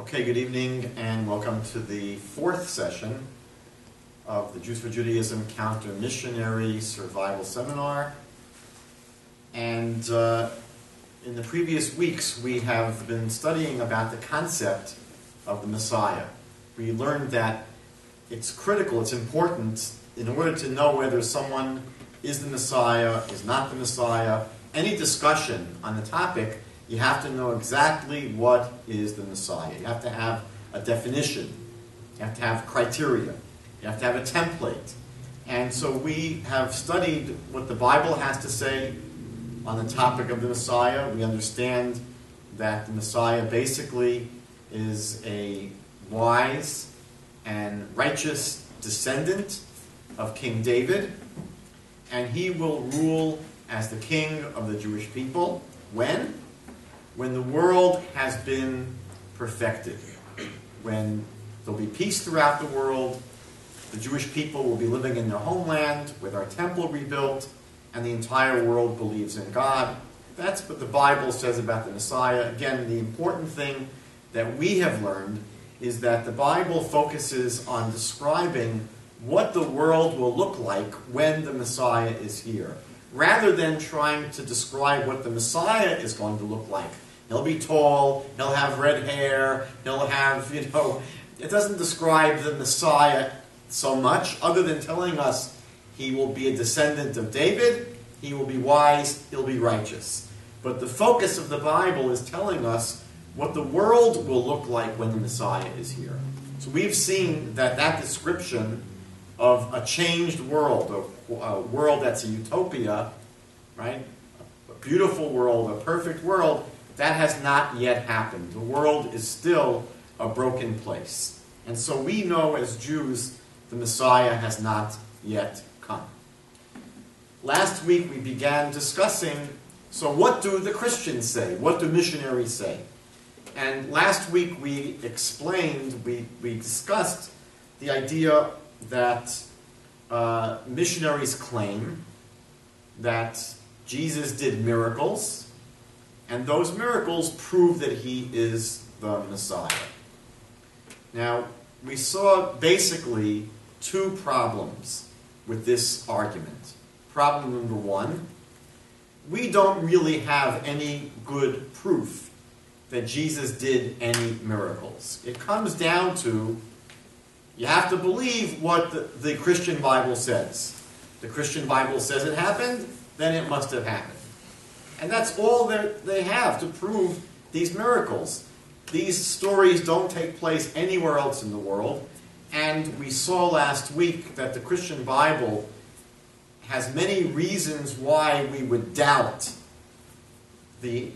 Okay, good evening and welcome to the fourth session of the Jews for Judaism Counter-Missionary Survival Seminar. And in the previous weeks we have been studying about the concept of the Messiah. We learned that it's critical, it's important, in order to know whether someone is the Messiah, is not the Messiah. Any discussion on the topic, you have to know exactly what is the Messiah. You have to have a definition. You have to have criteria. You have to have a template. And so we have studied what the Bible has to say on the topic of the Messiah. We understand that the Messiah basically is a wise and righteous descendant of King David, and he will rule as the king of the Jewish people. When? When the world has been perfected. When there'll be peace throughout the world, the Jewish people will be living in their homeland with our temple rebuilt, and the entire world believes in God. That's what the Bible says about the Messiah. Again, the important thing that we have learned is that the Bible focuses on describing what the world will look like when the Messiah is here, rather than trying to describe what the Messiah is going to look like. He'll be tall, he'll have red hair, he'll have, you know... It doesn't describe the Messiah so much, other than telling us he will be a descendant of David, he will be wise, he'll be righteous. But the focus of the Bible is telling us what the world will look like when the Messiah is here. So we've seen that that description of a changed world, a world that's a utopia, right? A beautiful world, a perfect world, that has not yet happened. The world is still a broken place. And so we know as Jews, the Messiah has not yet come. Last week we began discussing, so what do the Christians say? What do missionaries say? And last week we explained, we discussed the idea that missionaries claim that Jesus did miracles, and those miracles prove that he is the Messiah. Now, we saw basically two problems with this argument. Problem number one, we don't really have any good proof that Jesus did any miracles. It comes down to you have to believe what the Christian Bible says. The Christian Bible says it happened, then it must have happened. And that's all that they have to prove these miracles. These stories don't take place anywhere else in the world. And we saw last week that the Christian Bible has many reasons why we would doubt the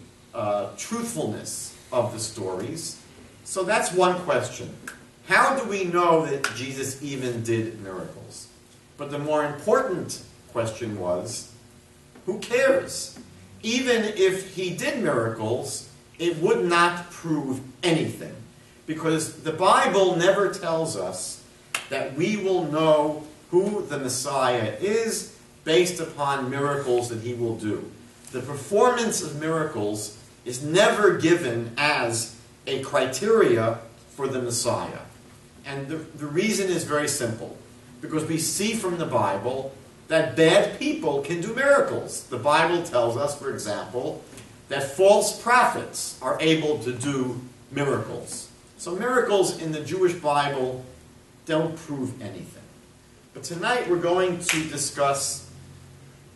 truthfulness of the stories. So that's one question. How do we know that Jesus even did miracles? But the more important question was, who cares? Even if he did miracles, it would not prove anything. Because the Bible never tells us that we will know who the Messiah is based upon miracles that he will do. The performance of miracles is never given as a criteria for the Messiah. And the reason is very simple. Because we see from the Bible that bad people can do miracles. The Bible tells us, for example, that false prophets are able to do miracles. So miracles in the Jewish Bible don't prove anything. But tonight we're going to discuss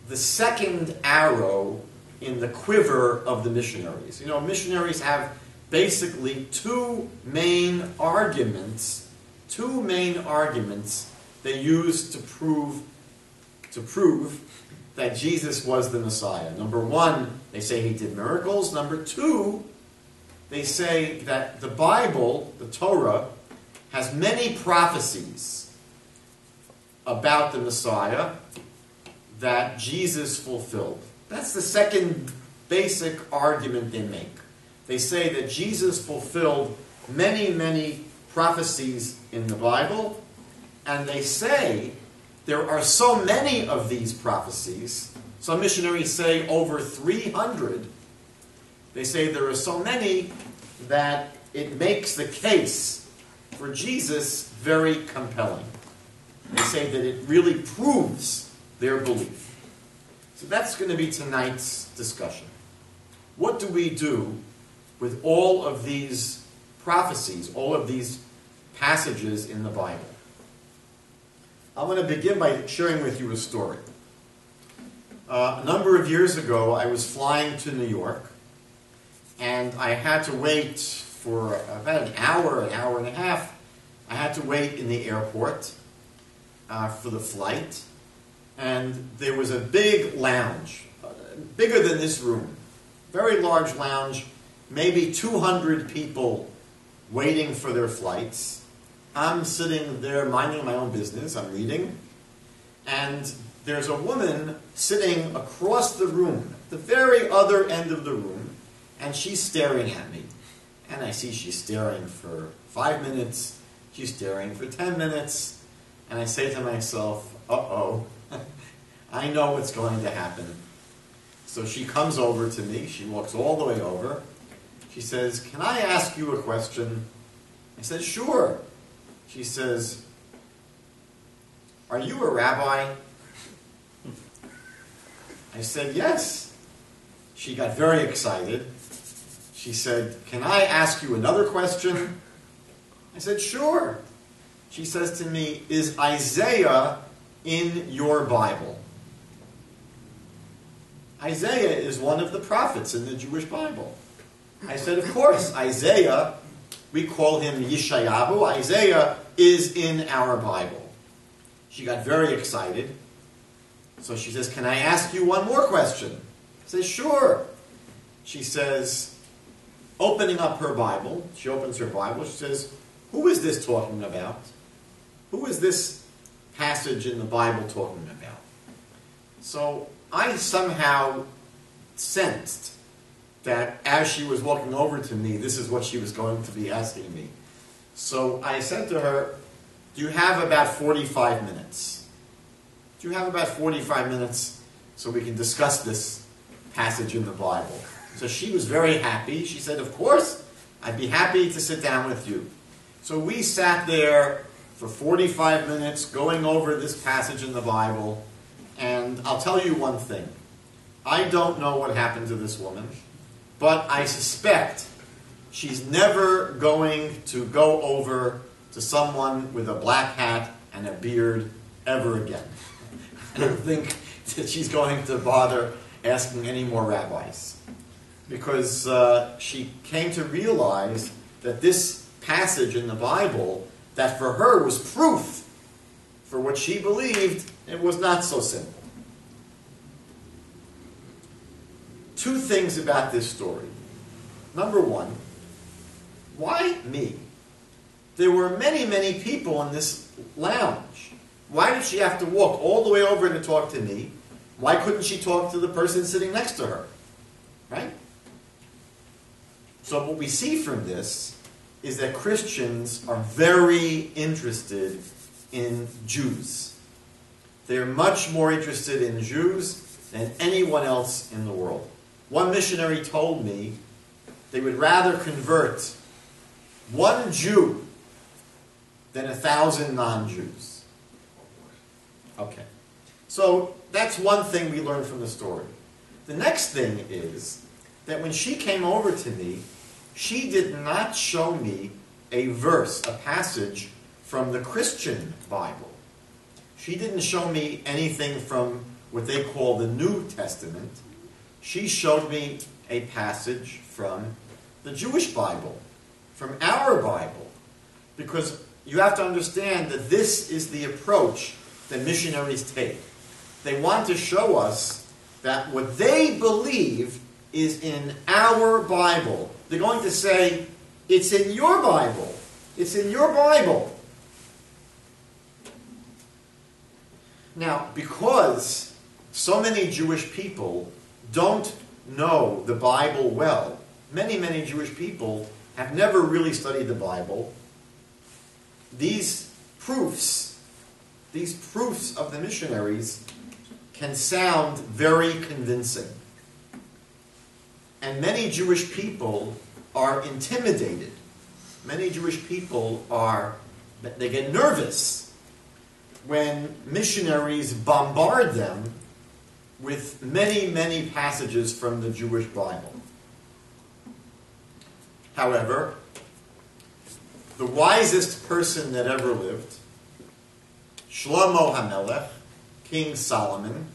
the second arrow in the quiver of the missionaries. You know, missionaries have basically two main arguments they used to prove that Jesus was the Messiah. Number one, they say he did miracles. Number two, they say that the Bible, the Torah, has many prophecies about the Messiah that Jesus fulfilled. That's the second basic argument they make. They say that Jesus fulfilled many, many prophecies in the Bible, and they say there are so many of these prophecies, some missionaries say over 300, they say there are so many that it makes the case for Jesus very compelling. They say that it really proves their belief. So that's going to be tonight's discussion. What do we do with all of these prophecies, all of these passages in the Bible? I want to begin by sharing with you a story. A number of years ago, I was flying to New York, and I had to wait for about an hour and a half. I had to wait in the airport for the flight, and there was a big lounge, bigger than this room, very large lounge, maybe 200 people waiting for their flights. I'm sitting there minding my own business, I'm reading, and there's a woman sitting across the room, the very other end of the room, and she's staring at me. And I see she's staring for 5 minutes, she's staring for 10 minutes, and I say to myself, uh-oh, I know what's going to happen. So she comes over to me, she walks all the way over, she says, "Can I ask you a question?" I said, "Sure." She says, "Are you a rabbi?" I said, "Yes." She got very excited. She said, "Can I ask you another question?" I said, "Sure." She says to me, "Is Isaiah in your Bible?" Isaiah is one of the prophets in the Jewish Bible. I said, "Of course, Isaiah, we call him Yeshayahu. Isaiah is in our Bible." She got very excited. So she says, "Can I ask you one more question?" I say, "Sure." She says, opening up her Bible, she opens her Bible, she says, "Who is this talking about? Who is this passage in the Bible talking about?" So I somehow sensed that as she was walking over to me, this is what she was going to be asking me. So I said to her, "Do you have about 45 minutes? Do you have about 45 minutes so we can discuss this passage in the Bible?" So she was very happy. She said, "Of course, I'd be happy to sit down with you." So we sat there for 45 minutes going over this passage in the Bible. And I'll tell you one thing. I don't know what happened to this woman, but I suspect she's never going to go over to someone with a black hat and a beard ever again. I don't think that she's going to bother asking any more rabbis, because she came to realize that this passage in the Bible, that for her was proof for what she believed, it was not so simple. Two things about this story. Number one, why me? There were many, many people in this lounge. Why did she have to walk all the way over to talk to me? Why couldn't she talk to the person sitting next to her? Right? So what we see from this is that Christians are very interested in Jews. They're much more interested in Jews than anyone else in the world. One missionary told me they would rather convert one Jew than 1,000 non-Jews. Okay, so that's one thing we learned from the story. The next thing is that when she came over to me, she did not show me a verse, a passage from the Christian Bible. She didn't show me anything from what they call the New Testament. She showed me a passage from the Jewish Bible, from our Bible, because you have to understand that this is the approach that missionaries take. They want to show us that what they believe is in our Bible. They're going to say, "It's in your Bible. It's in your Bible." Now, because so many Jewish people don't know the Bible well, many, many Jewish people have never really studied the Bible, these proofs of the missionaries can sound very convincing. And many Jewish people are intimidated many Jewish people are, they get nervous when missionaries bombard them with many, many passages from the Jewish Bible. However, the wisest person that ever lived, Shlomo HaMelech, King Solomon,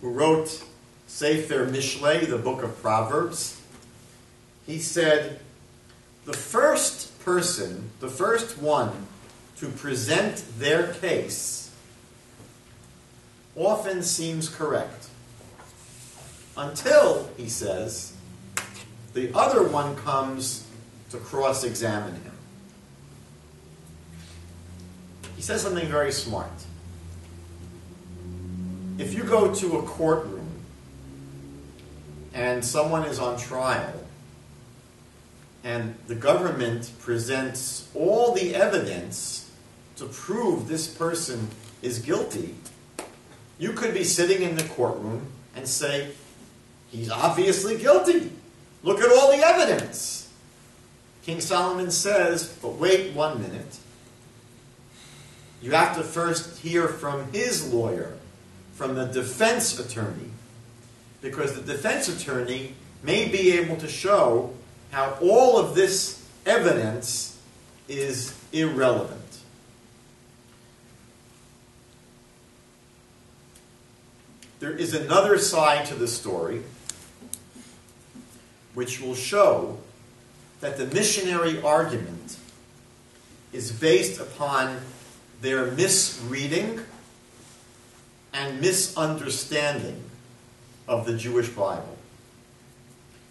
who wrote Sefer Mishle, the Book of Proverbs, he said, the first person, the first one to present their case often seems correct. Until, he says, the other one comes to cross-examine him. He says something very smart. If you go to a courtroom and someone is on trial, and the government presents all the evidence to prove this person is guilty, you could be sitting in the courtroom and say, he's obviously guilty. Look at all the evidence. King Solomon says, but wait 1 minute. You have to first hear from his lawyer, from the defense attorney, because the defense attorney may be able to show how all of this evidence is irrelevant. There is another side to the story which will show that the missionary argument is based upon their misreading and misunderstanding of the Jewish Bible.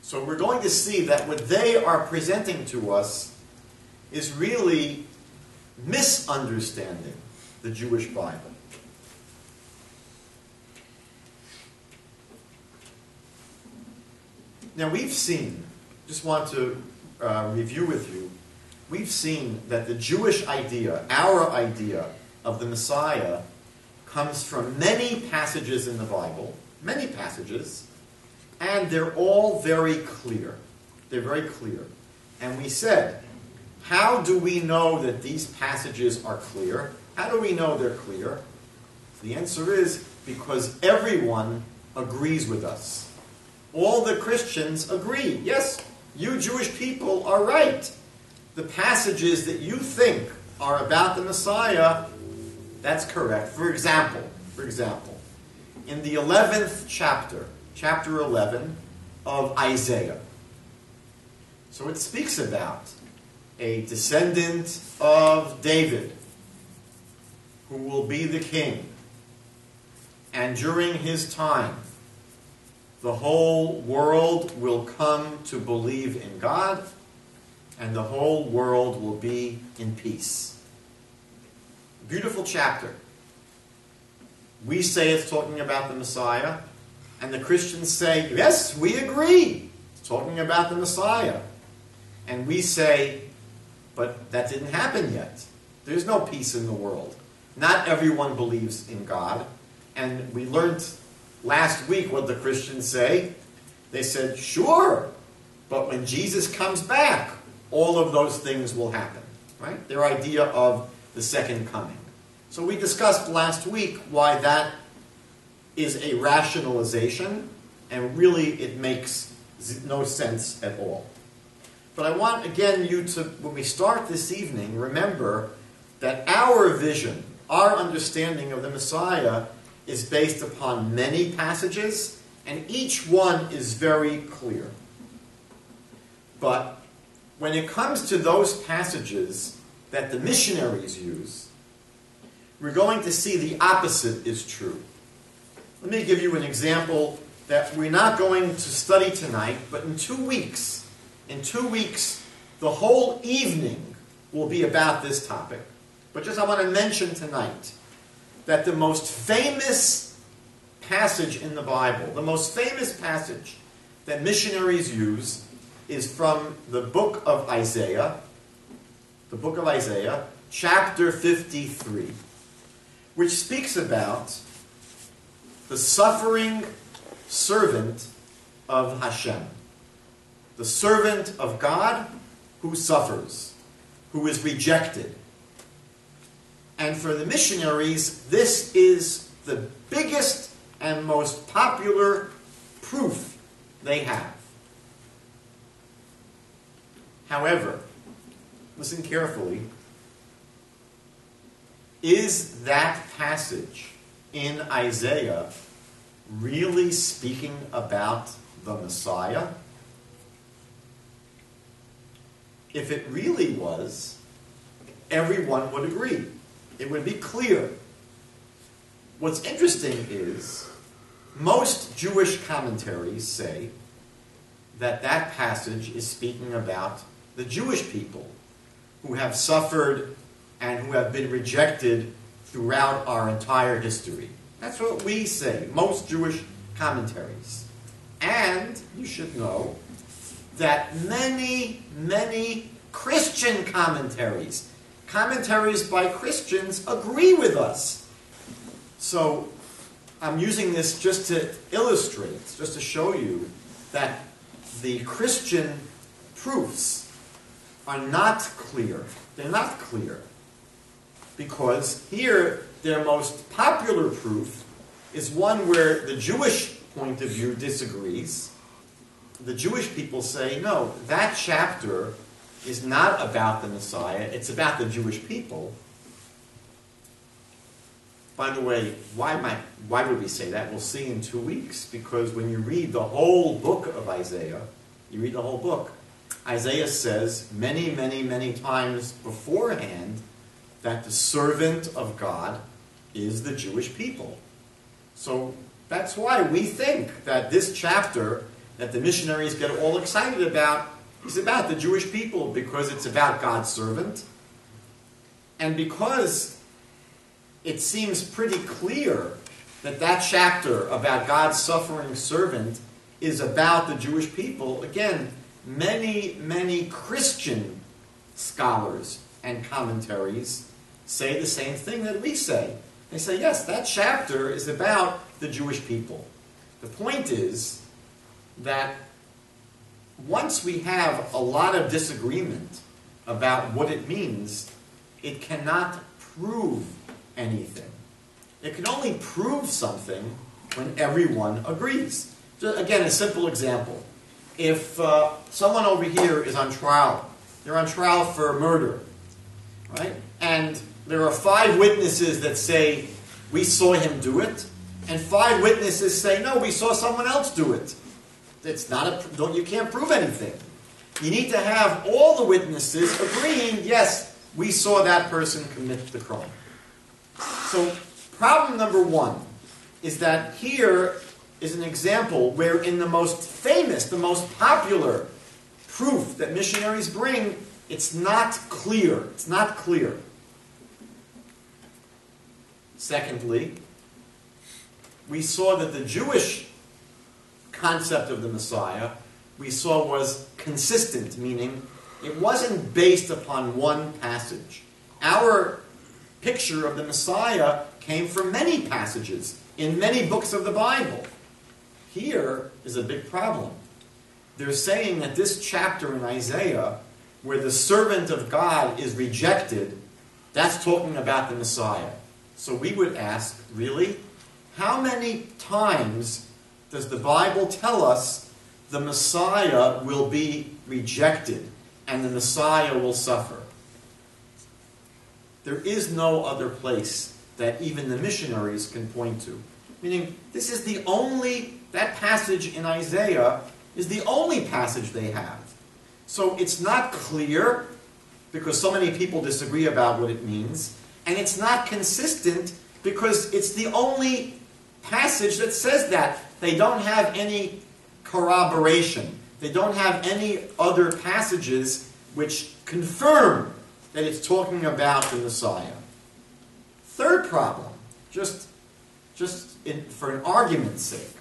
So we're going to see that what they are presenting to us is really misunderstanding the Jewish Bible. Now we've seen, just want to review with you, we've seen that the Jewish idea, our idea of the Messiah, comes from many passages in the Bible, many passages, and they're all very clear. They're very clear. And we said, how do we know that these passages are clear? How do we know they're clear? The answer is because everyone agrees with us. All the Christians agree. Yes, you Jewish people are right. The passages that you think are about the Messiah, that's correct. For example, in the 11th chapter, Chapter 11 of Isaiah. So it speaks about a descendant of David who will be the king. And during his time, the whole world will come to believe in God, and the whole world will be in peace. Beautiful chapter. We say it's talking about the Messiah. And the Christians say, yes, we agree. It's talking about the Messiah. And we say, but that didn't happen yet. There's no peace in the world. Not everyone believes in God. And we learned last week what the Christians say. They said, sure, but when Jesus comes back, all of those things will happen. Right? Their idea of the second coming. So we discussed last week why that is a rationalization, and really it makes no sense at all. But I want, again, you to, when we start this evening, remember that our vision, our understanding of the Messiah is based upon many passages, and each one is very clear. But when it comes to those passages that the missionaries use, we're going to see the opposite is true. Let me give you an example that we're not going to study tonight, but in two weeks, the whole evening will be about this topic. But just I want to mention tonight that the most famous passage in the Bible, the most famous passage that missionaries use is from the book of Isaiah, chapter 53, which speaks about the suffering servant of Hashem. The servant of God who suffers, who is rejected. And for the missionaries, this is the biggest and most popular proof they have. However, listen carefully, is that passage in Isaiah really speaking about the Messiah? If it really was, everyone would agree. It would be clear. What's interesting is, most Jewish commentaries say that that passage is speaking about the Jewish people who have suffered and who have been rejected throughout our entire history. That's what we say, most Jewish commentaries. And you should know that many, many Christian commentaries, commentaries by Christians, agree with us. So I'm using this just to illustrate, just to show you that the Christian proofs are not clear. They're not clear. Because here, their most popular proof is one where the Jewish point of view disagrees. The Jewish people say, no, that chapter is not about the Messiah, it's about the Jewish people. By the way, why would we say that? We'll see in 2 weeks, because when you read the whole book of Isaiah, you read the whole book, Isaiah says many, many, many times beforehand that the servant of God is the Jewish people. So that's why we think that this chapter that the missionaries get all excited about is about the Jewish people, because it's about God's servant. And because it seems pretty clear that that chapter about God's suffering servant is about the Jewish people, again, many, many Christian scholars and commentaries say the same thing that we say. They say, yes, that chapter is about the Jewish people. The point is that once we have a lot of disagreement about what it means, it cannot prove anything. It can only prove something when everyone agrees. So again, a simple example. If someone over here is on trial, they're on trial for murder, right? And there are 5 witnesses that say, we saw him do it, and 5 witnesses say, no, we saw someone else do it. It's not a, you can't prove anything. You need to have all the witnesses agreeing, yes, we saw that person commit the crime. So problem number one is that here is an example where in the most famous, the most popular proof that missionaries bring, it's not clear. It's not clear. Secondly, we saw that the Jewish concept of the Messiah we saw was consistent, meaning it wasn't based upon one passage. Our picture of the Messiah came from many passages in many books of the Bible. Here is a big problem. They're saying that this chapter in Isaiah, where the servant of God is rejected, that's talking about the Messiah. So we would ask, really? How many times does the Bible tell us the Messiah will be rejected and the Messiah will suffer? There is no other place that even the missionaries can point to. Meaning, this is the only, that passage in Isaiah is the only passage they have. So it's not clear, because so many people disagree about what it means, and it's not consistent, because it's the only passage that says that. They don't have any corroboration. They don't have any other passages which confirm that it's talking about the Messiah. Third problem, for an argument's sake,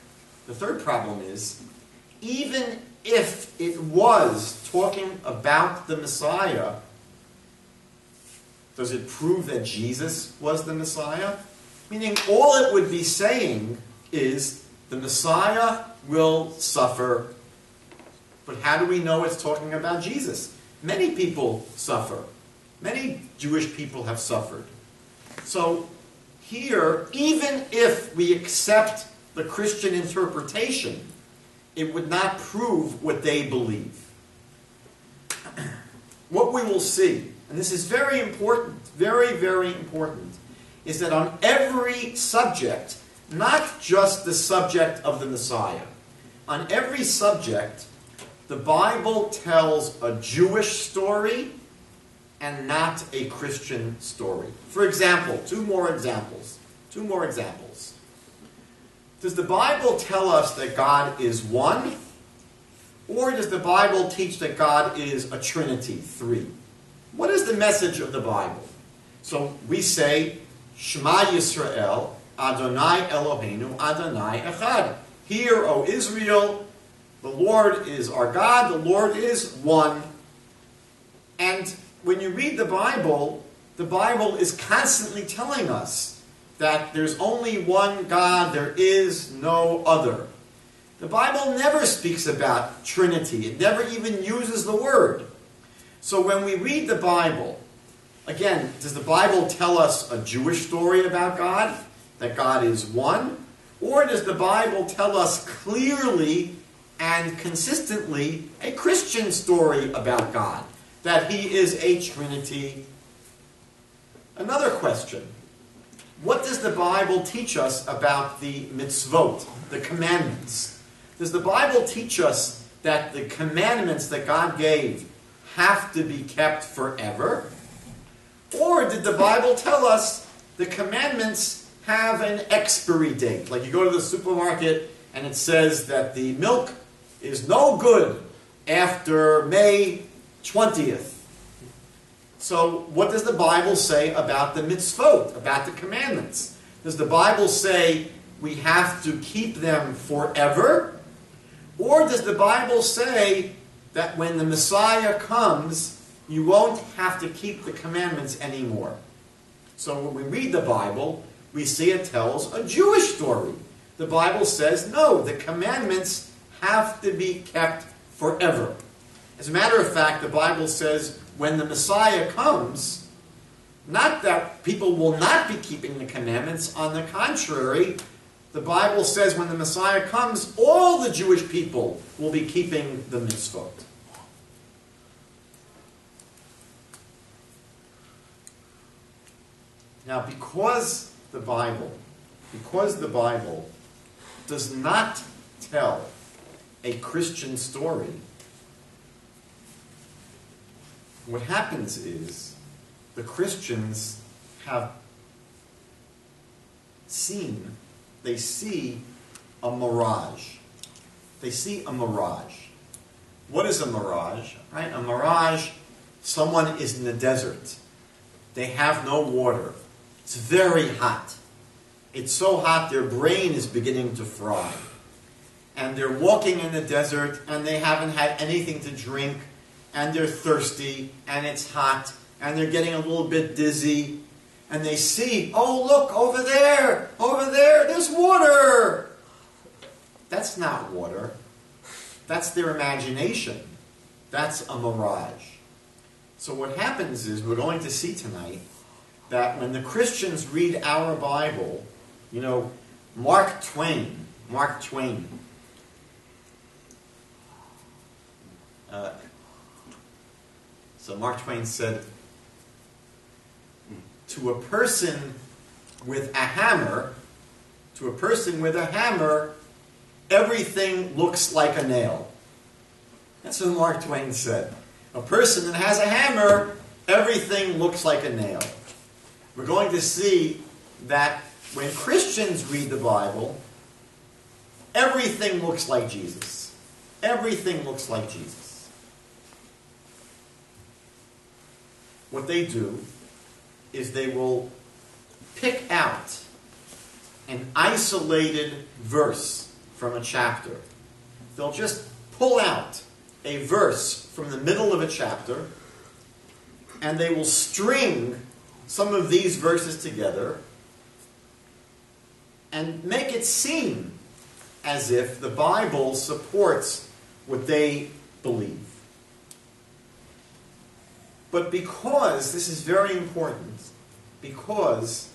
the third problem is, even if it was talking about the Messiah, does it prove that Jesus was the Messiah? Meaning, all it would be saying is, the Messiah will suffer. But how do we know it's talking about Jesus? Many people suffer. Many Jewish people have suffered. So here, even if we accept the Christian interpretation, it would not prove what they believe. What we will see, and this is very important, very, very important, is that on every subject, not just the subject of the Messiah, on every subject, the Bible tells a Jewish story and not a Christian story. For example, two more examples. Does the Bible tell us that God is one? Or does the Bible teach that God is a Trinity, three? What is the message of the Bible? So we say, Shema Yisrael, Adonai Eloheinu, Adonai Echad. Hear, O Israel, the Lord is our God, the Lord is one. And when you read the Bible is constantly telling us that there's only one God, there is no other. The Bible never speaks about Trinity. It never even uses the word. So when we read the Bible, again, does the Bible tell us a Jewish story about God, that God is one? Or does the Bible tell us clearly and consistently a Christian story about God, that he is a Trinity? Another question. What does the Bible teach us about the mitzvot, the commandments? Does the Bible teach us that the commandments that God gave have to be kept forever? Or did the Bible tell us the commandments have an expiry date? Like you go to the supermarket and it says that the milk is no good after May 20th. So what does the Bible say about the mitzvot, about the commandments? Does the Bible say we have to keep them forever? Or does the Bible say that when the Messiah comes, you won't have to keep the commandments anymore? So when we read the Bible, we see it tells a Jewish story. The Bible says, no, the commandments have to be kept forever. As a matter of fact, the Bible says when the Messiah comes, not that people will not be keeping the commandments. On the contrary, the Bible says when the Messiah comes, all the Jewish people will be keeping the mitzvot. Now, because the Bible does not tell a Christian story, what happens is the Christians have seen, they see a mirage. They see a mirage. What is a mirage? Right? A mirage, someone is in the desert. They have no water. It's very hot. It's so hot their brain is beginning to fry. And they're walking in the desert and they haven't had anything to drink. And they're thirsty, and it's hot, and they're getting a little bit dizzy, and they see, oh, look, over there, there's water. That's not water. That's their imagination. That's a mirage. So what happens is, we're going to see tonight, that when the Christians read our Bible, you know, Mark Twain, so Mark Twain said, to a person with a hammer, everything looks like a nail. That's what Mark Twain said. A person that has a hammer, everything looks like a nail. We're going to see that when Christians read the Bible, everything looks like Jesus. Everything looks like Jesus. What they do is they will pick out an isolated verse from a chapter. They'll just pull out a verse from the middle of a chapter, and they will string some of these verses together and make it seem as if the Bible supports what they believe. But because, this is very important, because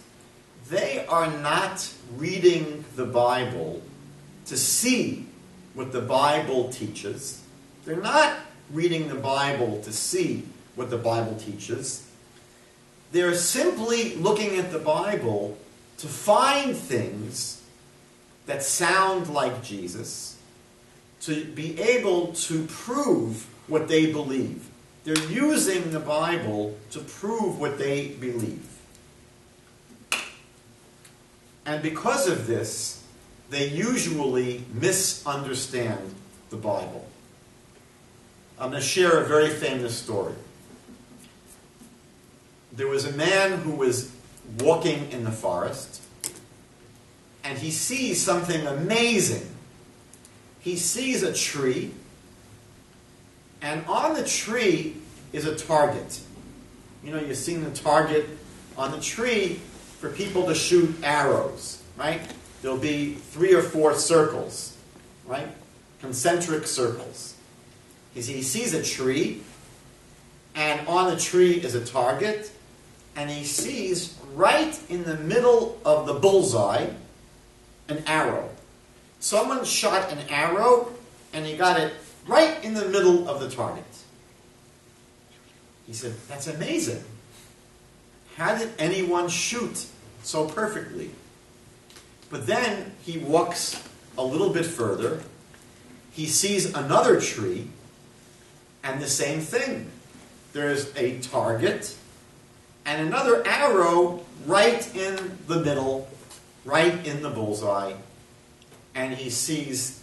they are not reading the Bible to see what the Bible teaches. They're not reading the Bible to see what the Bible teaches. They're simply looking at the Bible to find things that sound like Jesus, to be able to prove what they believe. They're using the Bible to prove what they believe. And because of this, they usually misunderstand the Bible. I'm going to share a very famous story. There was a man who was walking in the forest, and he sees something amazing. He sees a tree, and on the tree is a target. You know, you've seen the target on the tree for people to shoot arrows, right? There'll be 3 or 4 circles, right? Concentric circles. He sees a tree, and on the tree is a target, and he sees right in the middle of the bullseye an arrow. Someone shot an arrow, and he got it right in the middle of the target. He said, "That's amazing. How did anyone shoot so perfectly?" But then he walks a little bit further. He sees another tree, and the same thing. There's a target and another arrow right in the middle, right in the bullseye. And he sees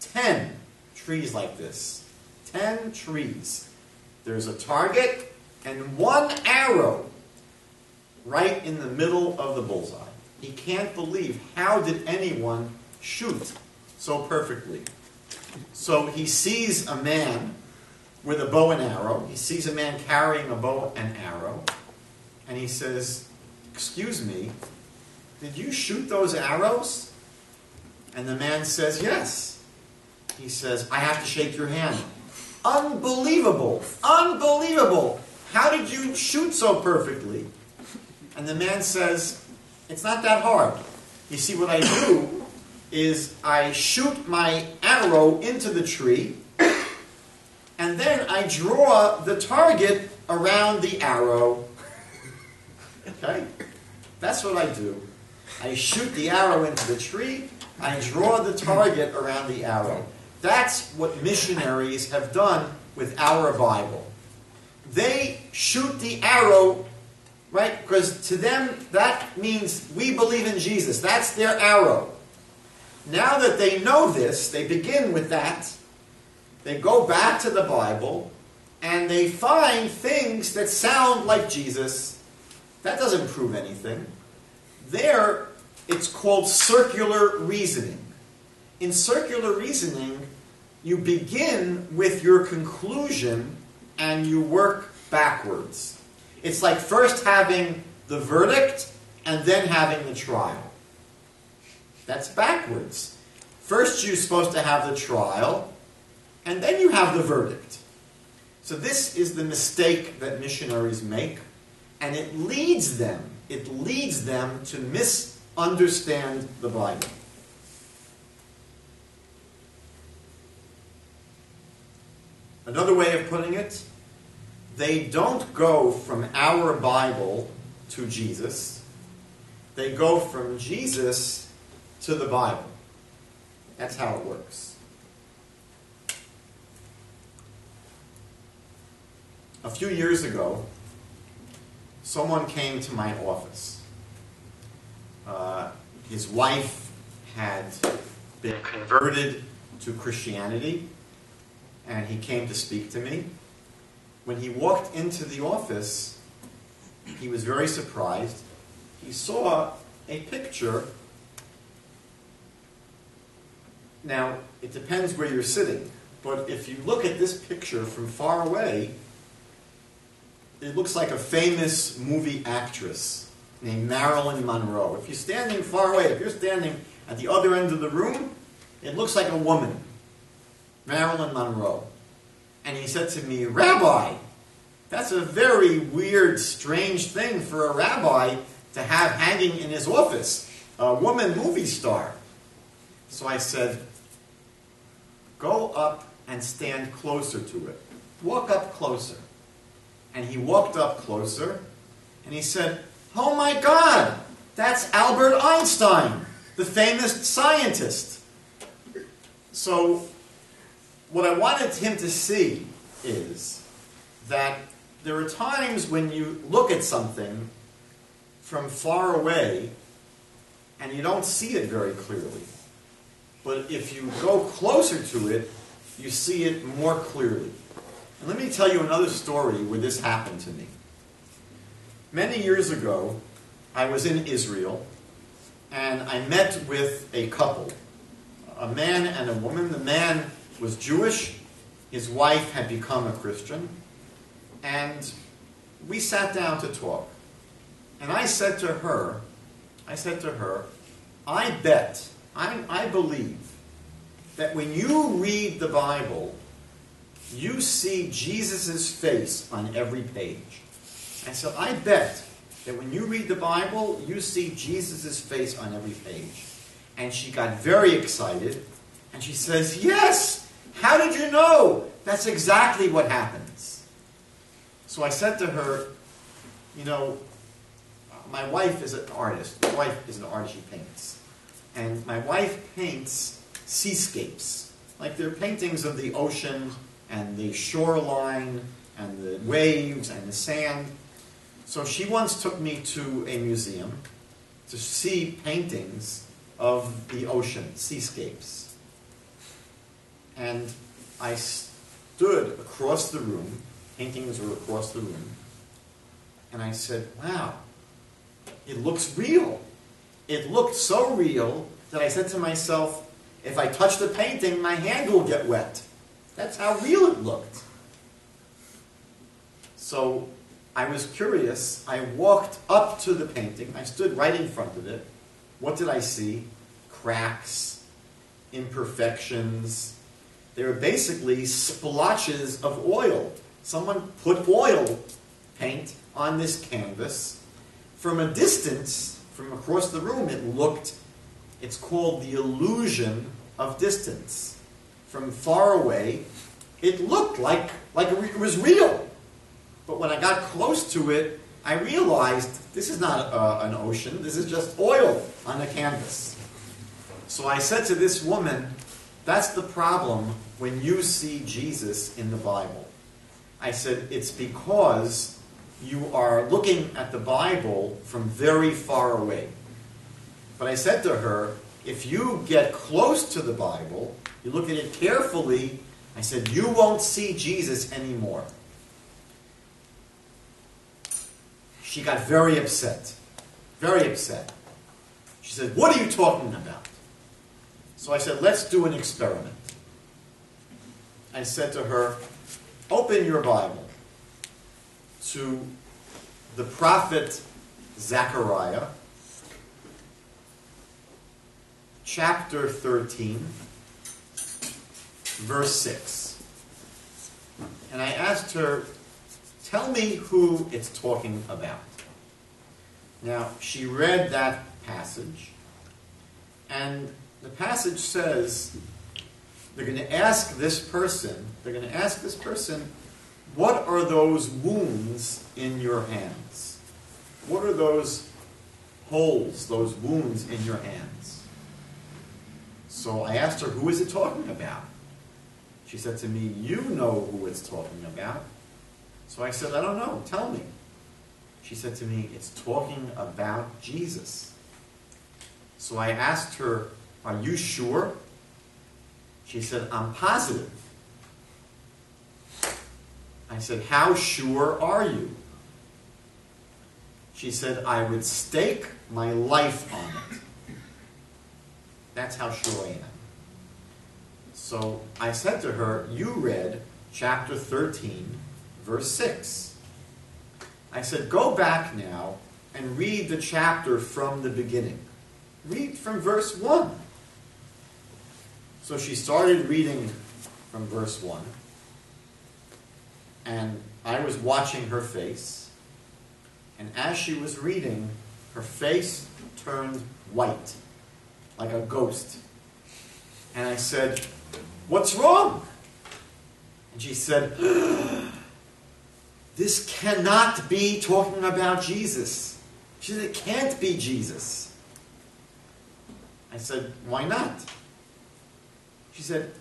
10 trees like this. 10 trees. There's a target and one arrow right in the middle of the bullseye. He can't believe, how did anyone shoot so perfectly? So he sees a man with a bow and arrow. He sees a man carrying a bow and arrow. And he says, "Excuse me, did you shoot those arrows?" And the man says, "Yes." He says, "I have to shake your hand. Unbelievable! Unbelievable! How did you shoot so perfectly?" And the man says, "It's not that hard. You see, what I do is I shoot my arrow into the tree, and then I draw the target around the arrow." Okay? That's what I do. I shoot the arrow into the tree, I draw the target around the arrow. That's what missionaries have done with our Bible. They shoot the arrow, right? Because to them, that means we believe in Jesus. That's their arrow. Now that they know this, they begin with that. They go back to the Bible, and they find things that sound like Jesus. That doesn't prove anything. There, it's called circular reasoning. In circular reasoning, you begin with your conclusion and you work backwards. It's like first having the verdict and then having the trial. That's backwards. First you're supposed to have the trial and then you have the verdict. So this is the mistake that missionaries make, and it leads them to misunderstand the Bible. Another way of putting it, they don't go from our Bible to Jesus. They go from Jesus to the Bible. That's how it works. A few years ago, someone came to my office. His wife had been converted to Christianity, and he came to speak to me. When he walked into the office, he was very surprised. He saw a picture. Now, it depends where you're sitting, but if you look at this picture from far away, it looks like a famous movie actress named Marilyn Monroe. If you're standing far away, if you're standing at the other end of the room, it looks like a woman, Marilyn Monroe. And he said to me, "Rabbi, That's a very weird, strange thing for a rabbi to have hanging in his office, a woman movie star. So I said, go up and stand closer to it. Walk up closer. And he walked up closer, and he said, oh my God, that's Albert Einstein, the famous scientist. So what I wanted him to see is that there are times when you look at something from far away and you don't see it very clearly. But if you go closer to it, you see it more clearly. And let me tell you another story where this happened to me. Many years ago, I was in Israel, and I met with a couple, a man and a woman. The man was Jewish. His wife had become a Christian. And we sat down to talk. And I said to her, I believe that when you read the Bible, you see Jesus' face on every page. I said, I bet that when you read the Bible, you see Jesus' face on every page. And she got very excited, and she says, yes! How did you know? That's exactly what happens. So I said to her, you know, my wife is an artist. My wife is an artist, she paints. And my wife paints seascapes. Like they're paintings of the ocean and the shoreline and the waves and the sand. So she once took me to a museum to see paintings of the ocean, seascapes. And I stood across the room, paintings were across the room, and I said, wow, it looks real. It looked so real that I said to myself, if I touch the painting, my hand will get wet. That's how real it looked. So I was curious. I walked up to the painting. I stood right in front of it. What did I see? Cracks, imperfections. They were basically splotches of oil. Someone put oil paint on this canvas. From a distance, from across the room, it looked, it's called the illusion of distance. From far away, it looked like it was real. But when I got close to it, I realized this is not an ocean, this is just oil on a canvas. So I said to this woman, that's the problem when you see Jesus in the Bible. I said, it's because you are looking at the Bible from very far away. But I said to her, if you get close to the Bible, you look at it carefully, I said, you won't see Jesus anymore. She got very upset. Very upset. She said, what are you talking about? So I said, let's do an experiment. I said to her, open your Bible to the prophet Zechariah, chapter 13, verse 6. And I asked her, tell me who it's talking about. Now, she read that passage, and the passage says, they're going to ask this person, what are those wounds in your hands? What are those holes, those wounds in your hands? So I asked her, who is it talking about? She said to me, you know who it's talking about. So I said, I don't know, tell me. She said to me, it's talking about Jesus. So I asked her, are you sure? She said, I'm positive. I said, how sure are you? She said, I would stake my life on it. That's how sure I am. So I said to her, you read chapter 13, verse 6. I said, go back now and read the chapter from the beginning. Read from verse 1. So she started reading from verse 1. and I was watching her face, and as she was reading, her face turned white, like a ghost. And I said, "What's wrong?" And she said, "This cannot be talking about Jesus." She said, "It can't be Jesus." I said, "Why not?" She said,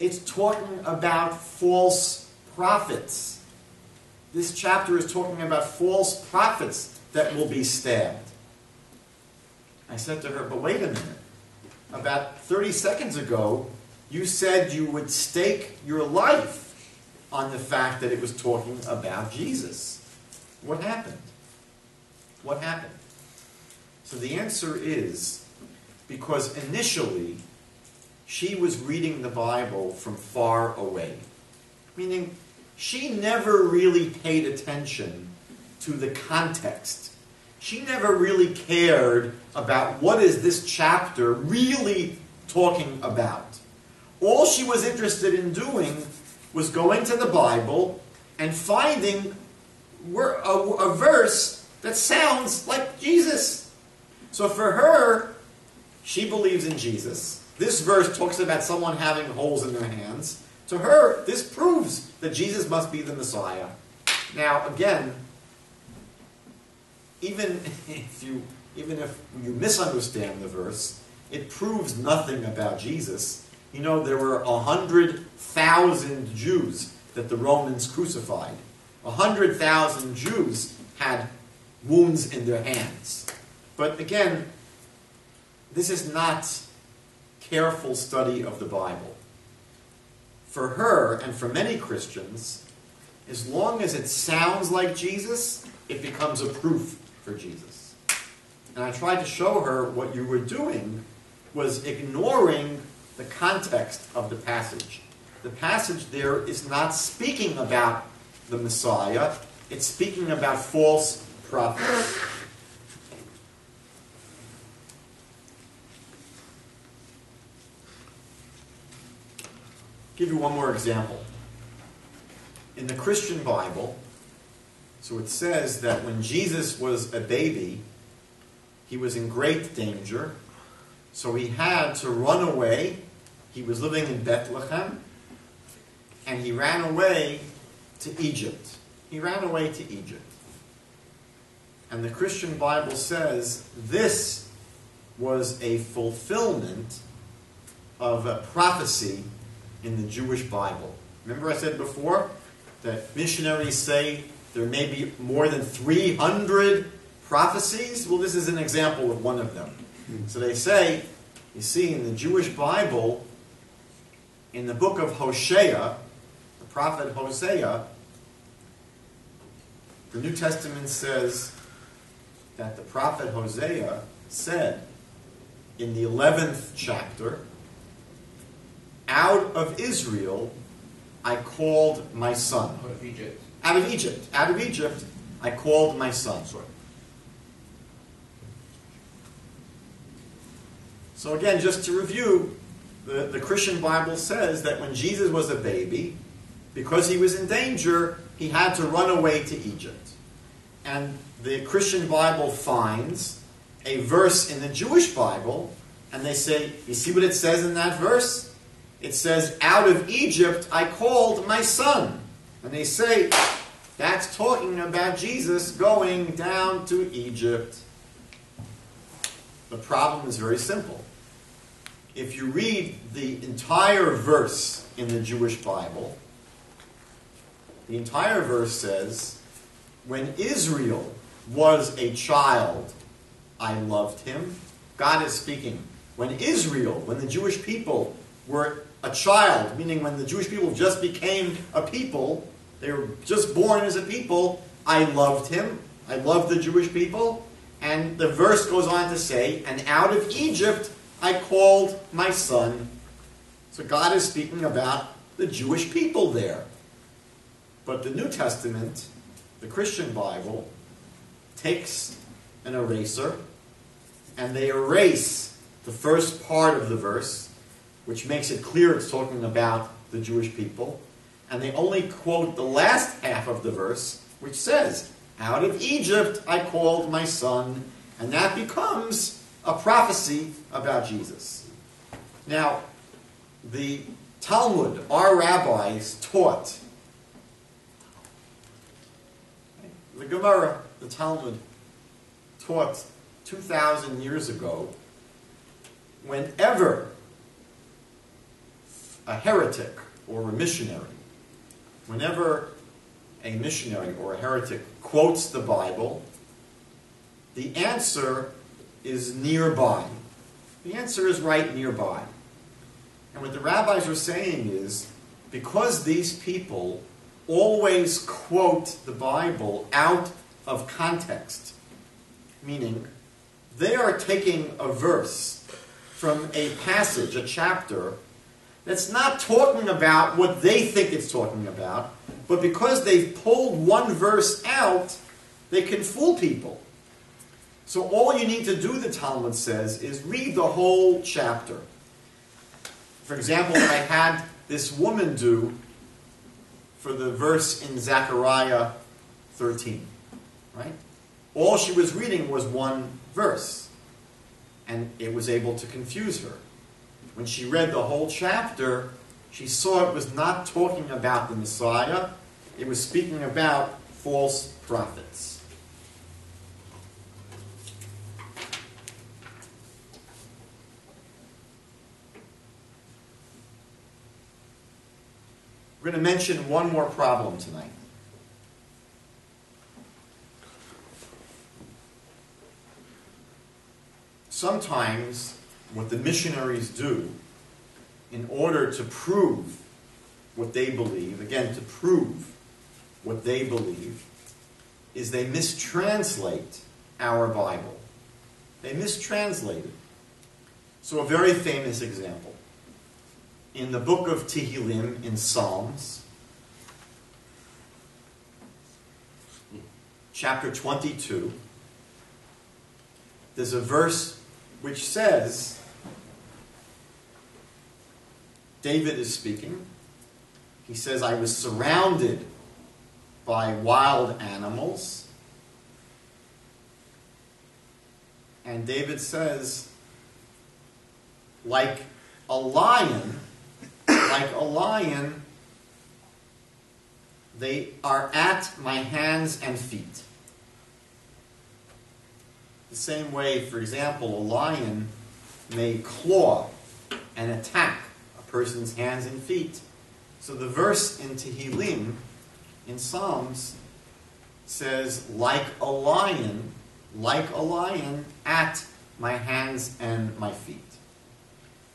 "It's talking about false prophets. This chapter is talking about false prophets that will be stabbed." I said to her, "But wait a minute. About 30 seconds ago, you said you would stake your life on the fact that it was talking about Jesus. What happened? What happened?" So the answer is, because initially, she was reading the Bible from far away. Meaning, she never really paid attention to the context. She never really cared about what is this chapter really talking about. All she was interested in doing was going to the Bible and finding a verse that sounds like Jesus. So for her, she believes in Jesus. This verse talks about someone having holes in their hands. To her, this proves that Jesus must be the Messiah. Now, again, even if you misunderstand the verse, it proves nothing about Jesus. You know, there were 100,000 Jews that the Romans crucified. 100,000 Jews had wounds in their hands. But again, this is not careful study of the Bible. For her, and for many Christians, as long as it sounds like Jesus, it becomes a proof for Jesus. And I tried to show her what you were doing was ignoring the context of the passage. The passage there is not speaking about the Messiah. It's speaking about false prophets. Give you one more example. In the Christian Bible, so it says that when Jesus was a baby, he was in great danger, so he had to run away. He was living in Bethlehem, and he ran away to Egypt. He ran away to Egypt. And the Christian Bible says this was a fulfillment of a prophecy in the Jewish Bible. Remember I said before that missionaries say there may be more than 300 prophecies? Well, this is an example of one of them. So they say, you see, in the Jewish Bible, in the book of Hosea, the prophet Hosea, the New Testament says that the prophet Hosea said in the 11th chapter, "Out of Israel, I called my son." Out of Egypt. Out of Egypt. Out of Egypt, I called my son. So again, just to review, the Christian Bible says that when Jesus was a baby, because he was in danger, he had to run away to Egypt. And the Christian Bible finds a verse in the Jewish Bible, and they say, you see what it says in that verse? It says, "Out of Egypt I called my son." And they say, that's talking about Jesus going down to Egypt. The problem is very simple. If you read the entire verse in the Jewish Bible, the entire verse says, "When Israel was a child, I loved him." God is speaking. When Israel, when the Jewish people were a child, meaning when the Jewish people just became a people, they were just born as a people, I loved him. I loved the Jewish people. And the verse goes on to say, "And out of Egypt I called my son." So God is speaking about the Jewish people there. But the New Testament, the Christian Bible, takes an eraser and they erase the first part of the verse, which makes it clear it's talking about the Jewish people. and they only quote the last half of the verse, which says, out of Egypt I called my son, and that becomes a prophecy about Jesus. Now, the Talmud, our rabbis, taught the Gemara, the Talmud, taught 2,000 years ago, whenever a heretic or a missionary, whenever a missionary or a heretic quotes the Bible, the answer is nearby. The answer is right nearby. And what the rabbis are saying is, because these people always quote the Bible out of context, meaning they are taking a verse from a passage, a chapter, that's not talking about what they think it's talking about, but because they've pulled one verse out, they can fool people. So all you need to do, the Talmud says, is read the whole chapter. For example, I had this woman do for the verse in Zechariah 13, right? All she was reading was one verse, and it was able to confuse her. When she read the whole chapter, she saw it was not talking about the Messiah. It was speaking about false prophets. We're going to mention one more problem tonight. Sometimes what the missionaries do in order to prove what they believe, again, to prove what they believe, is they mistranslate our Bible. They mistranslate it. So a very famous example. In the book of Tehillim, in Psalms, chapter 22, there's a verse which says, David is speaking. He says, I was surrounded by wild animals. And David says, like a lion, they are at my hands and feet. The same way, for example, a lion may claw and attack a person's hands and feet. So the verse in Tehillim, in Psalms, says, like a lion, at my hands and my feet.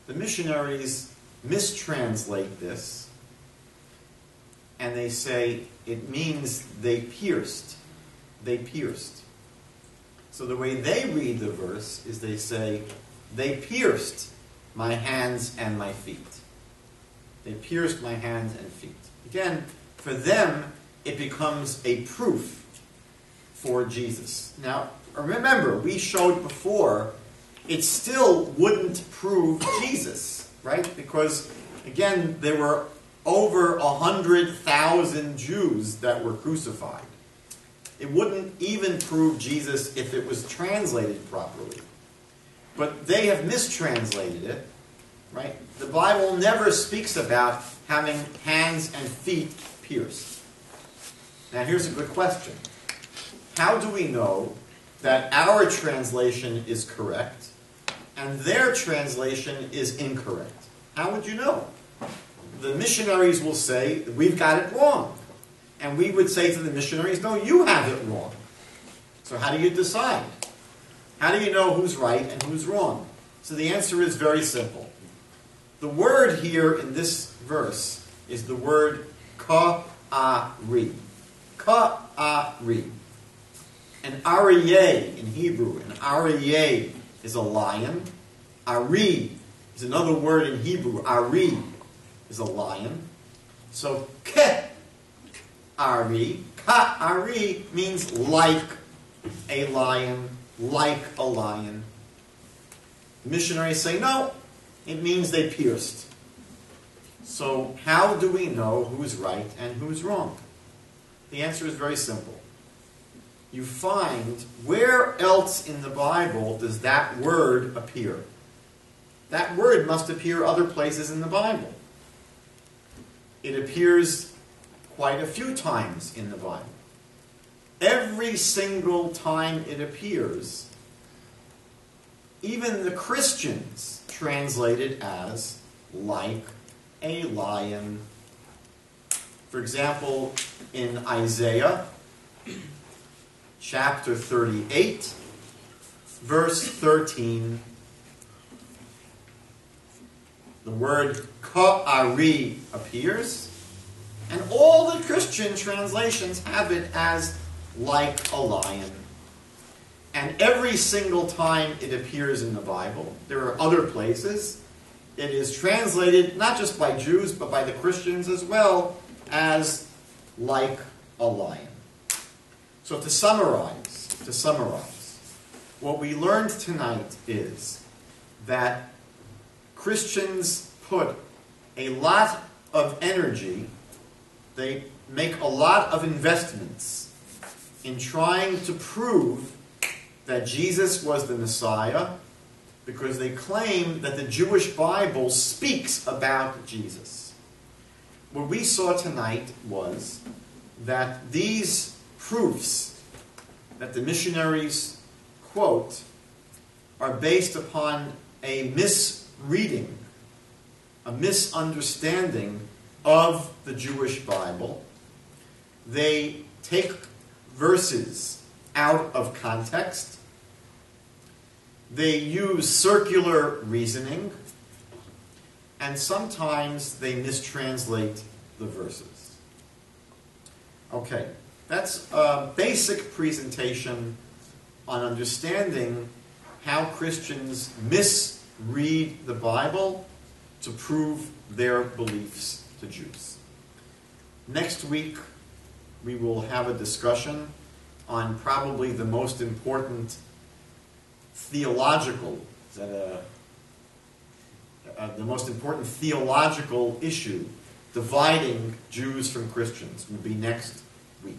The missionaries mistranslate this, and they say it means they pierced. They pierced. So the way they read the verse is they say, they pierced my hands and my feet. They pierced my hands and feet. Again, for them, it becomes a proof for Jesus. Now, remember, we showed before, it still wouldn't prove Jesus, right? Because, again, there were over 100,000 Jews that were crucified. It wouldn't even prove Jesus if it was translated properly. But they have mistranslated it, right? The Bible never speaks about having hands and feet pierced. Now here's a good question. How do we know that our translation is correct and their translation is incorrect? How would you know? The missionaries will say, we've got it wrong. And we would say to the missionaries, no, you have it wrong. So how do you decide? How do you know who's right and who's wrong? So the answer is very simple. The word here in this verse is the word ka'ari. Ka'ari. An aryeh in Hebrew. An aryeh is a lion. Ari is another word in Hebrew. Ari is a lion. So ke. Ari, ka'ari means like a lion, like a lion. The missionaries say, no, it means they pierced. So how do we know who's right and who's wrong? The answer is very simple. You find where else in the Bible does that word appear? That word must appear other places in the Bible. It appears quite a few times in the Bible. Every single time it appears, even the Christians translate it as like a lion. For example, in Isaiah chapter 38, verse 13, the word ka'ari appears, and all the Christian translations have it as like a lion. And every single time it appears in the Bible, there are other places, it is translated not just by Jews, but by the Christians as well, as like a lion. So to summarize, what we learned tonight is that Christians put a lot of energy, they make a lot of investments in trying to prove that Jesus was the Messiah, because they claim that the Jewish Bible speaks about Jesus. What we saw tonight was that these proofs that the missionaries quote are based upon a misreading, a misunderstanding of the Jewish Bible. They take verses out of context. They use circular reasoning, and sometimes they mistranslate the verses. Okay, that's a basic presentation on understanding how Christians misread the Bible to prove their beliefs to Jews. Next week, we will have a discussion on probably the most important theological issue dividing Jews from Christians will be next week.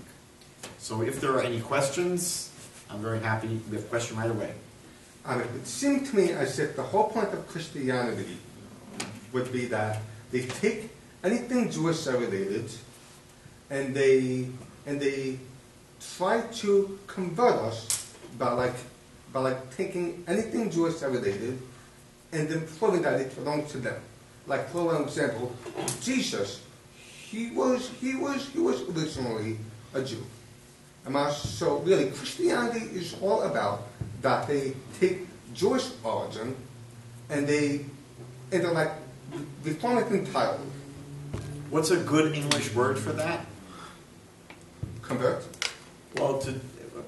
So if there are any questions, I'm very happy. We have a question right away. It would seem to me as if the whole point of Christianity would be that they take anything Jewish related and they try to convert us by taking anything Jewish related and then proving that it belongs to them. Like, for example, Jesus, he was originally a Jew. So really, Christianity is all about that they take Jewish origin and they're like reform it entirely. What's a good English word for that? Convert. Well,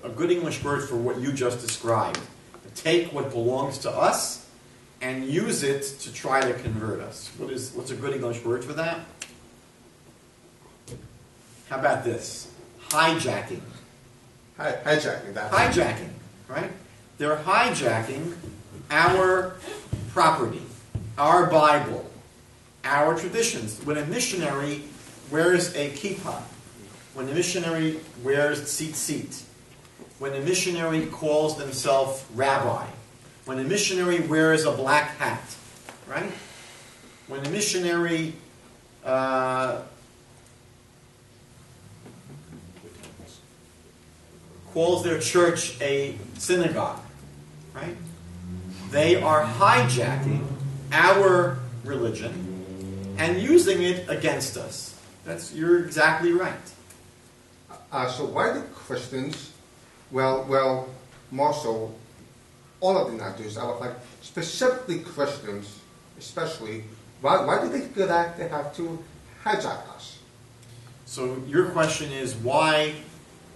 a good English word for what you just described. Take what belongs to us and use it to try to convert us. What's a good English word for that? How about this? Hijacking. Hijacking. Hijacking, right? They're hijacking our property, our Bible, our traditions. When a missionary wears a kippah, when a missionary wears tzitzit, when a missionary calls himself rabbi, when a missionary wears a black hat, right? When a missionary calls their church a synagogue, right? They are hijacking our religion and using it against us. You're exactly right. So why do Christians... Well, more so, all of the non-Jews, I would like, specifically Christians, especially, why do they feel that they have to hijack us? So your question is, why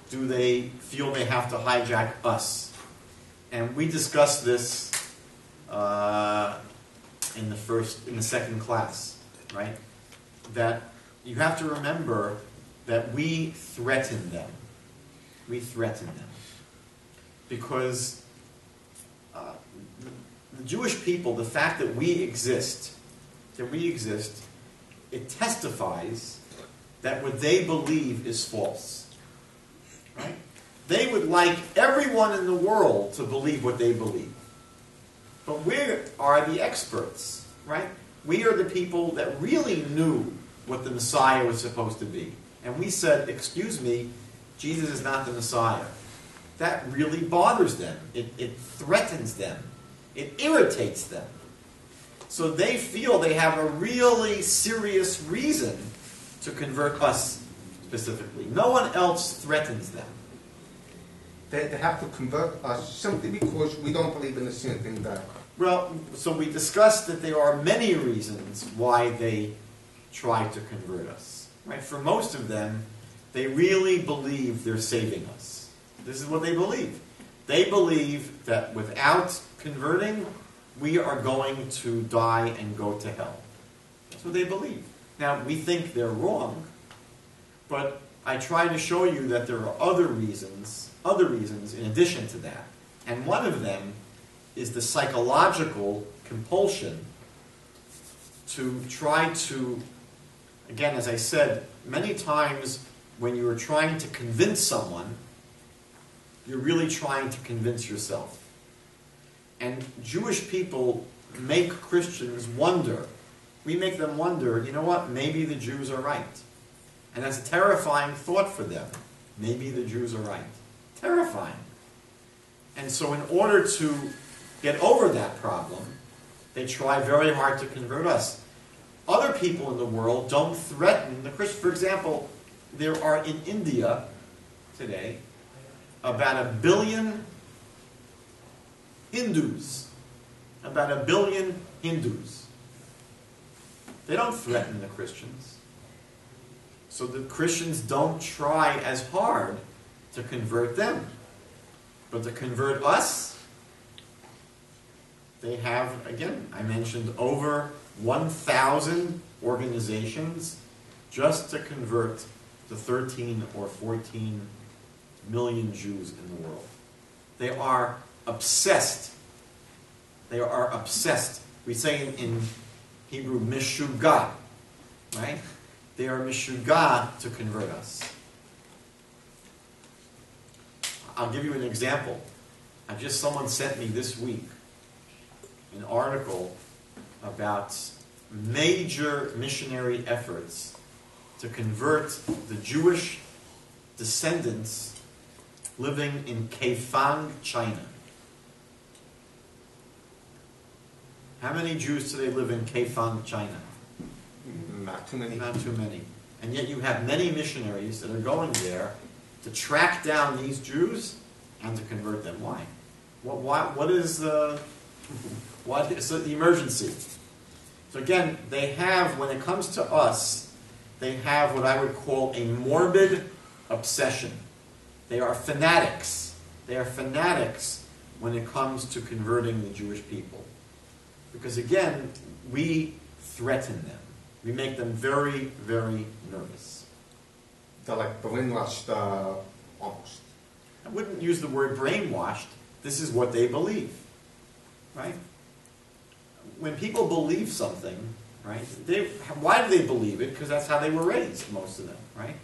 do they feel they have to hijack us? And we discussed this in the second class, right? That you have to remember that we threaten them. We threaten them. Because the Jewish people, the fact that we exist, it testifies that what they believe is false. Right? They would like everyone in the world to believe what they believe. But we are the experts, right? We are the people that really knew what the Messiah was supposed to be. And we said, excuse me, Jesus is not the Messiah. That really bothers them. It threatens them. It irritates them. So they feel they have a really serious reason to convert us specifically. No one else threatens them. They have to convert us simply because we don't believe in the same thing that. Well, so we discussed that there are many reasons why they try to convert us. Right? For most of them, they really believe they're saving us. This is what they believe. They believe that without converting, we are going to die and go to hell. That's what they believe. Now, we think they're wrong, but I try to show you that there are other reasons in addition to that. And one of them is the psychological compulsion to try to, again, as I said, many times when you are trying to convince someone, you're really trying to convince yourself. And Jewish people make Christians wonder. We make them wonder, you know what, maybe the Jews are right. And that's a terrifying thought for them. Maybe the Jews are right. Terrifying. And so in order to get over that problem, they try very hard to convert us. Other people in the world don't threaten the Christians. For example, there are in India today about 1 billion Hindus. About 1 billion Hindus. They don't threaten the Christians. So the Christians don't try as hard to convert them. But to convert us, they have, again, I mentioned over 1,000 organizations just to convert the 13 or 14 million Jews in the world. They are obsessed. They are obsessed. We say in Hebrew, mishugah, right? They are mishugah to convert us. I'll give you an example. Someone sent me this week an article about major missionary efforts to convert the Jewish descendants living in Kaifang, China. How many Jews today live in Kaifang, China? Not too many. Not too many. And yet you have many missionaries that are going there to track down these Jews and to convert them. Why? What is the emergency? So again, they have, when it comes to us, they have what I would call a morbid obsession. They are fanatics. They are fanatics when it comes to converting the Jewish people. Because again, we threaten them. We make them very, very nervous. They're like brainwashed almost. I wouldn't use the word brainwashed. This is what they believe. Right? When people believe something, right, why do they believe it? Because that's how they were raised, most of them, right?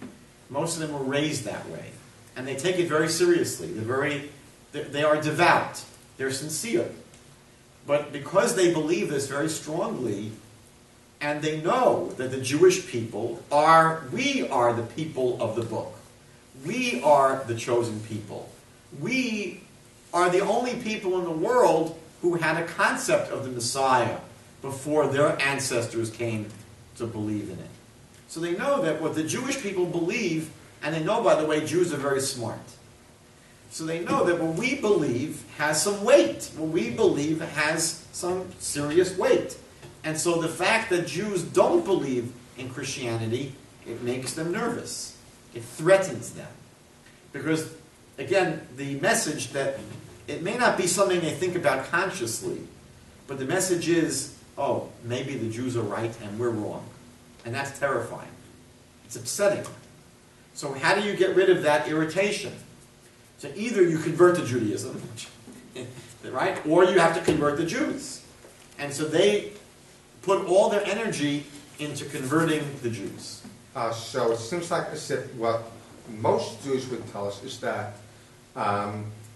Most of them were raised that way. And they take it very seriously. They are devout. They're sincere. But because they believe this very strongly, and they know that the Jewish people we are the people of the book. We are the chosen people. We are the only people in the world who had a concept of the Messiah before their ancestors came to believe in it. So they know that what the Jewish people believe, and they know, by the way, Jews are very smart. So they know that what we believe has some weight. What we believe has some serious weight. And so the fact that Jews don't believe in Christianity, it makes them nervous. It threatens them. Because, again, the message that it may not be something they think about consciously, but the message is, oh, maybe the Jews are right and we're wrong. And that's terrifying. It's upsetting. So how do you get rid of that irritation? So either you convert to Judaism, right, or you have to convert the Jews. And so they put all their energy into converting the Jews. So it seems like as if what most Jews would tell us is that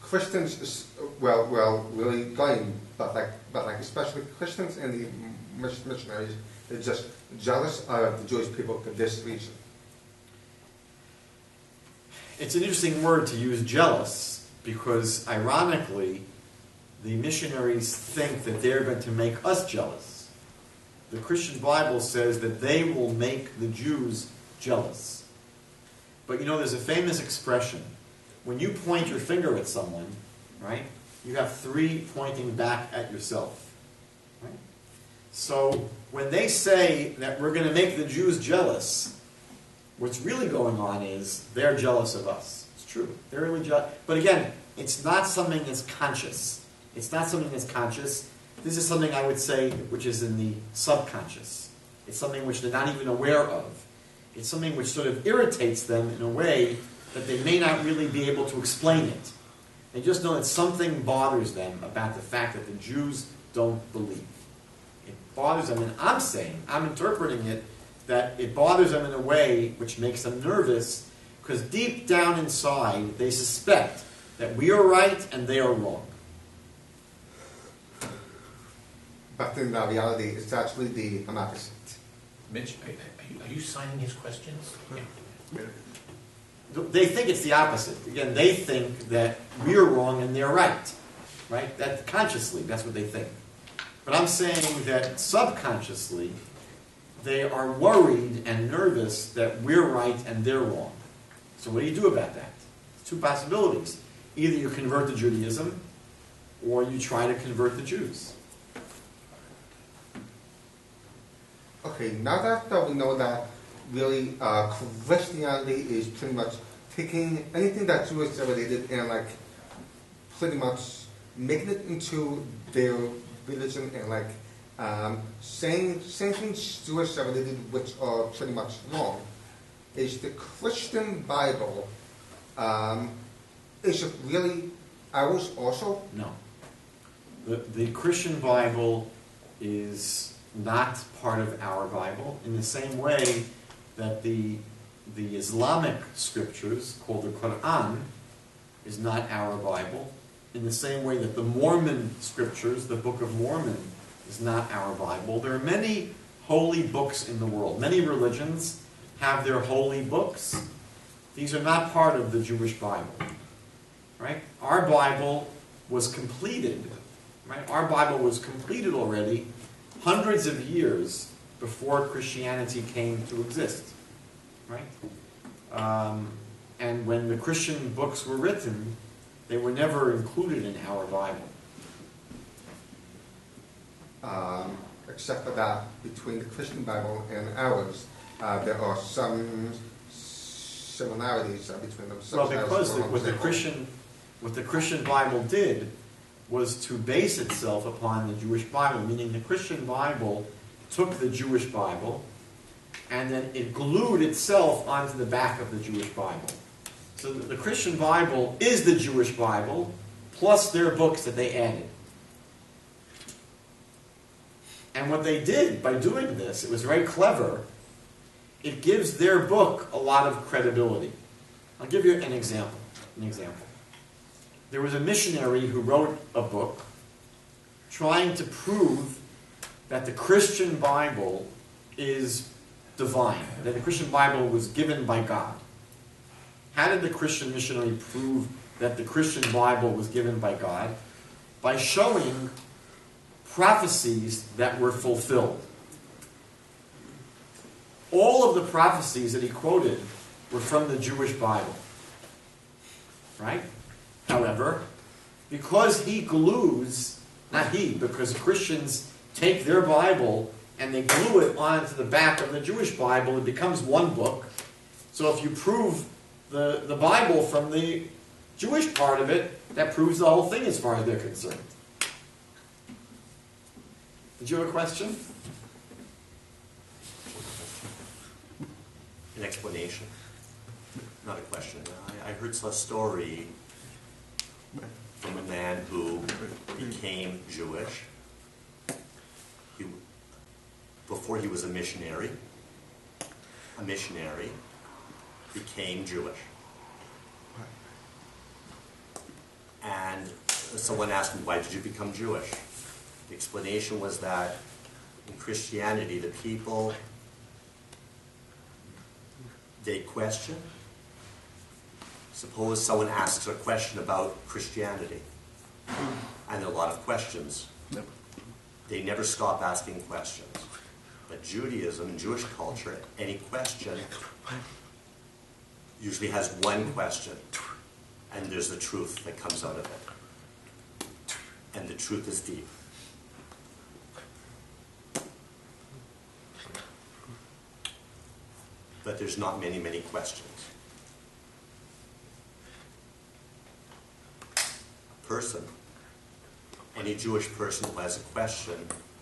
Christians, really going, but especially Christians and the missionaries, they're just jealous of the Jewish people for this reason. It's an interesting word to use, jealous, because ironically, the missionaries think that they're going to make us jealous. The Christian Bible says that they will make the Jews jealous. But you know, there's a famous expression. When you point your finger at someone, right, you have three pointing back at yourself. Right? So when they say that we're going to make the Jews jealous, what's really going on is they're jealous of us. It's true. They're really jealous. But again, it's not something that's conscious. It's not something that's conscious. This is something I would say which is in the subconscious. It's something which they're not even aware of. It's something which sort of irritates them in a way that they may not really be able to explain it. They just know that something bothers them about the fact that the Jews don't believe. It bothers them, and I'm saying, I'm interpreting it, that it bothers them in a way which makes them nervous, because deep down inside they suspect that we are right and they are wrong. But in reality, it's actually the opposite. Mitch, are you signing his questions? Yeah. They think it's the opposite. Again, they think that we're wrong and they're right. Right? That consciously, that's what they think. But I'm saying that subconsciously, they are worried and nervous that we're right and they're wrong. So what do you do about that? There's two possibilities. Either you convert to Judaism, or you try to convert the Jews. Okay, now that we know that really, Christianity is pretty much taking anything that's Jewish related and like pretty much making it into their religion and like saying things Jewish related which are pretty much wrong. Is the Christian Bible? Is it really ours also? No. The Christian Bible is not part of our Bible in the same way that the Islamic scriptures, called the Quran, is not our Bible, in the same way that the Mormon scriptures, the Book of Mormon, is not our Bible. There are many holy books in the world. Many religions have their holy books. These are not part of the Jewish Bible. Right? Our Bible was completed. Right? Our Bible was completed already hundreds of years before Christianity came to exist, right? And when the Christian books were written, they were never included in our Bible. Except for that, between the Christian Bible and ours, there are some similarities between them. Well, because what the Christian Bible did was to base itself upon the Jewish Bible, meaning the Christian Bible took the Jewish Bible, and then it glued itself onto the back of the Jewish Bible. So the Christian Bible is the Jewish Bible, plus their books that they added. And what they did by doing this, it was very clever, it gives their book a lot of credibility. I'll give you an example. There was a missionary who wrote a book trying to prove that the Christian Bible is divine, that the Christian Bible was given by God. How did the Christian missionary prove that the Christian Bible was given by God? By showing prophecies that were fulfilled. All of the prophecies that he quoted were from the Jewish Bible. Right? However, because he glues, not he, because Christians take their Bible and they glue it onto the back of the Jewish Bible, it becomes one book. So if you prove the Bible from the Jewish part of it, that proves the whole thing as far as they're concerned. Did you have a question? An explanation. Not a question. I heard a story from a man who became Jewish. before he was a missionary became Jewish. And someone asked him, why did you become Jewish? The explanation was that in Christianity, the people, they question. Suppose someone asks a question about Christianity, and there are a lot of questions. They never stop asking questions. But Judaism and Jewish culture, any question usually has one question, and there's the truth that comes out of it. And the truth is deep. But there's not many, many questions. Person, any Jewish person who has a question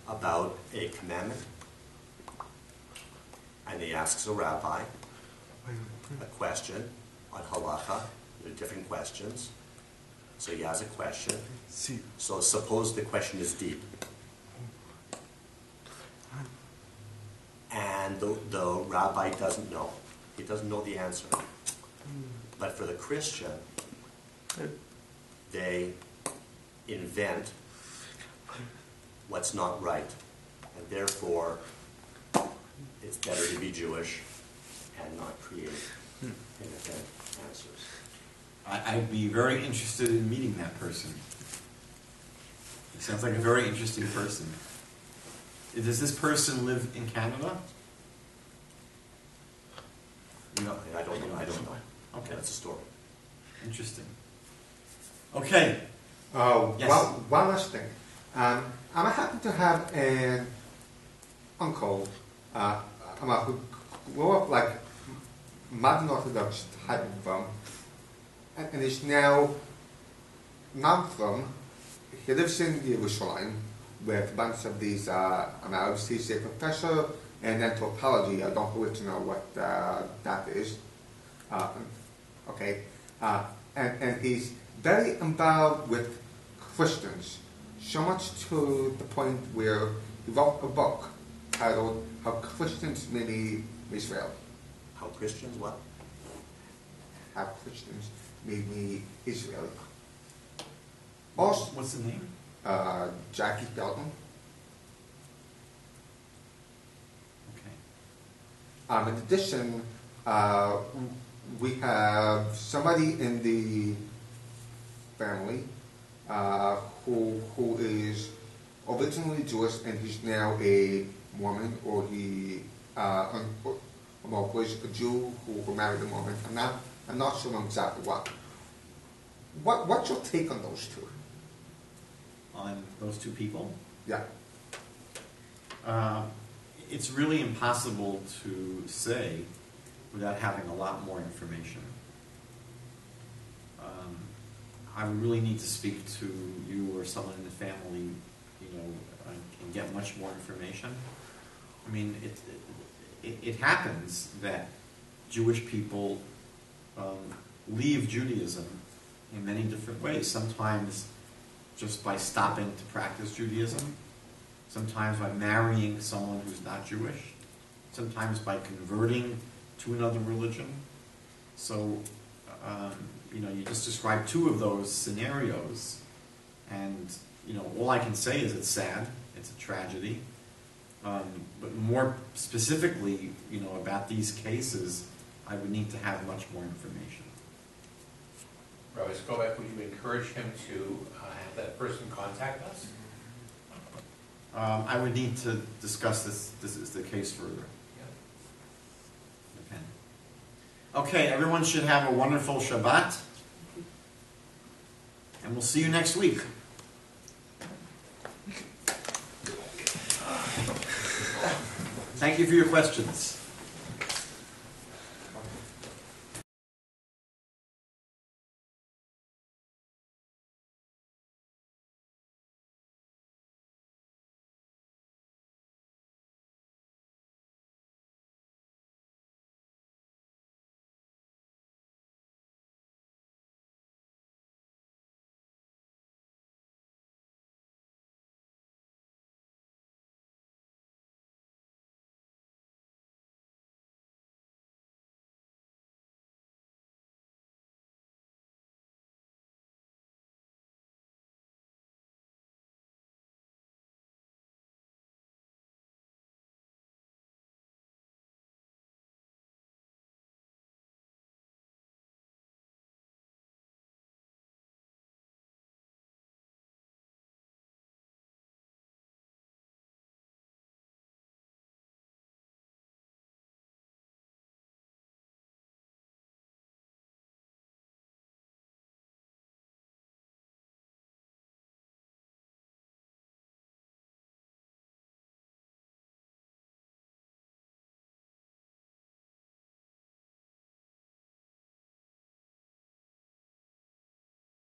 about a commandment, and he asks a rabbi a question on halacha. There are different questions. So he has a question. So suppose the question is deep. And the rabbi doesn't know. He doesn't know the answer. But for the Christian, they invent what's not right. And therefore, it's better to be Jewish and not create and invent answers. I'd be very interested in meeting that person. It sounds like a very interesting person. Does this person live in Canada? No, I don't know. I don't know. Okay, that's a story. Interesting. Okay. Yes. One last thing. I happen to have an uncle who grew up like modern Orthodox type of them, and is now not from. He lives in Yerushalayim, with a bunch of these Arabs. He's a professor in anthropology. I don't really know what that is. And he's very involved with Christians, so much to the point where he wrote a book titled "How Christians Made Israel." How Christians what? How Christians Made Me Israel. Also, what's the name? Jackie Belton. Okay. In addition, we have somebody in the family who is originally Jewish and he's now a Mormon, or he was a Jew who married a Mormon. I'm not sure exactly what. What's your take on those two? On those two people? Yeah. It's really impossible to say without having a lot more information. I would really need to speak to you or someone in the family, and get much more information. I mean, it happens that Jewish people leave Judaism in many different ways. Sometimes just by stopping to practice Judaism, sometimes by marrying someone who's not Jewish, sometimes by converting to another religion. So, you just described two of those scenarios, and, all I can say is it's sad, it's a tragedy, but more specifically, about these cases, I would need to have much more information. Rabbi Skobac, would you encourage him to have that person contact us? I would need to discuss this. This is the case further. Yeah. Okay, everyone should have a wonderful Shabbat, and we'll see you next week. Thank you for your questions.